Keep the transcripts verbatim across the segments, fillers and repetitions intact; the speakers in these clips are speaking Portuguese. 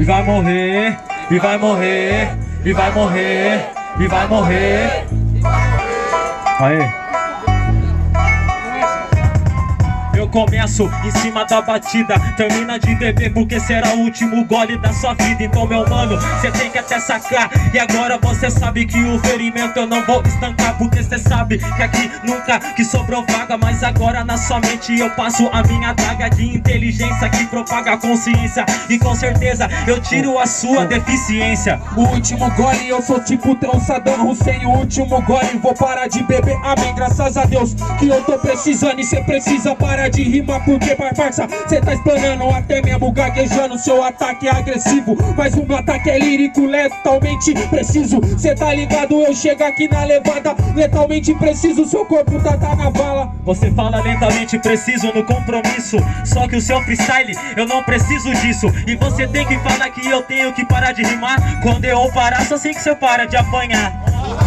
e vai morrer, e vai morrer, e vai morrer, e vai morrer. Aê. Eu começo em cima da batida, termina de beber porque será o último gole da sua vida. Então meu mano, cê tem que até sacar. E agora você sabe que o ferimento eu não vou estancar, porque cê sabe que aqui nunca que sobrou vaga. Mas agora na sua mente eu passo a minha daga de inteligência que propaga a consciência, e com certeza eu tiro a sua deficiência. O último gole, eu sou tipo tão Saddam Hussein. O último gole, vou parar de beber, amém, graças a Deus que eu tô precisando. E cê precisa parar de rima, porque vai farsa, cê tá explanando, até mesmo gaguejando. Seu ataque é agressivo, mas o meu ataque é lírico, letalmente preciso. Cê tá ligado, eu chego aqui na levada, letalmente preciso. Seu corpo tá, tá na bala. Você fala lentamente preciso no compromisso, só que o seu freestyle eu não preciso disso. E você tem que falar que eu tenho que parar de rimar. Quando eu parar, só sei que cê para de apanhar.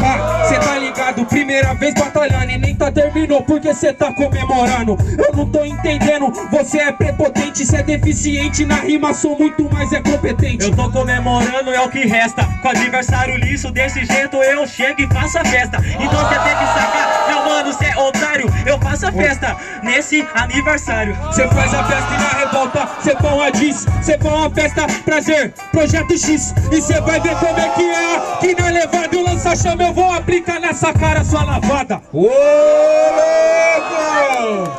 Ah, cê tá ligado, primeira vez batalhando e nem tá terminou, porque cê tá comemorando. Eu não tô entendendo, você é prepotente, cê é deficiente, na rima sou muito mais é competente. Eu tô comemorando, é o que resta, com adversário liso, desse jeito eu chego e faço a festa. Então cê tem que sacar, meu mano, cê é otário, eu faço a festa nesse aniversário. Cê faz a festa e na revolta, cê põe uma diz, cê põe uma festa, prazer, Projeto X. E cê vai ver como é que é, que na levada eu lança chama. Eu vou aplicar nessa cara sua lavada. Ô, louco!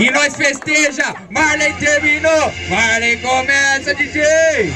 E nós festeja, Marley terminou, Marley começa, D J!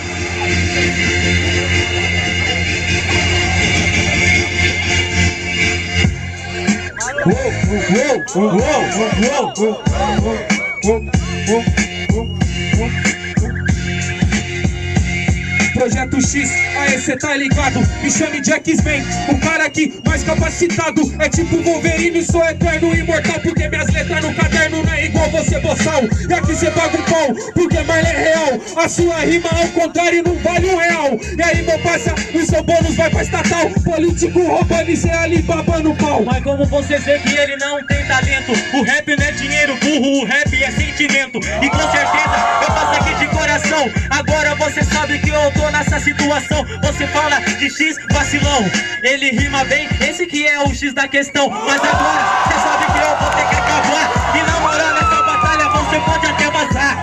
Projeto X, aê, cê tá ligado? Me chame de X Men, o cara aqui mais capacitado. É tipo Wolverine, sou eterno, imortal, porque minhas letras no caderno não é igual você, boçal. E aqui cê paga um pau, porque Marley é real. A sua rima ao contrário não vale um real. E aí, meu parça, o seu bônus vai pra estatal. Político roubando e cê ali babando pau. Mas como você vê que ele não tem talento? O rap não é dinheiro, burro, o rap é sentimento. E com certeza eu faço aqui de coração. Agora você sabe que eu tô nessa situação. Você fala de X vacilão, ele rima bem, esse que é o X da questão. Mas agora você sabe que eu vou ter que acabar, e na moral nessa batalha você pode até vazar.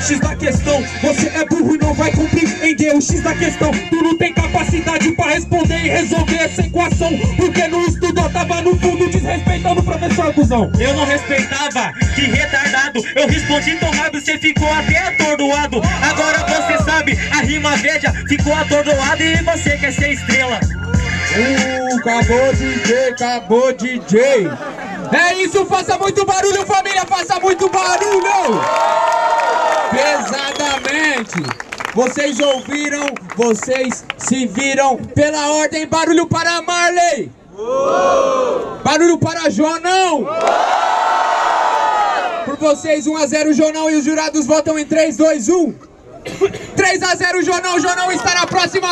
X da questão, você é burro e não vai compreender o X da questão. Tu não tem capacidade pra responder e resolver essa equação, porque não estudou, tava no fundo desrespeitando o professor, cuzão. Eu não respeitava, que retardado. Eu respondi tão rápido, cê ficou até atordoado. Agora você sabe, a rima velha ficou atordoada e você quer ser estrela. Uh, acabou D J, acabou D J. É isso, faça muito barulho, família, faça muito barulho! Pesadamente, vocês ouviram, vocês se viram. Pela ordem, barulho para Marley, uh! barulho para Jonão. Uh! Por vocês, um a zero Jonão, e os jurados votam em três, dois, um. três a zero Jonão, Jonão está na próxima.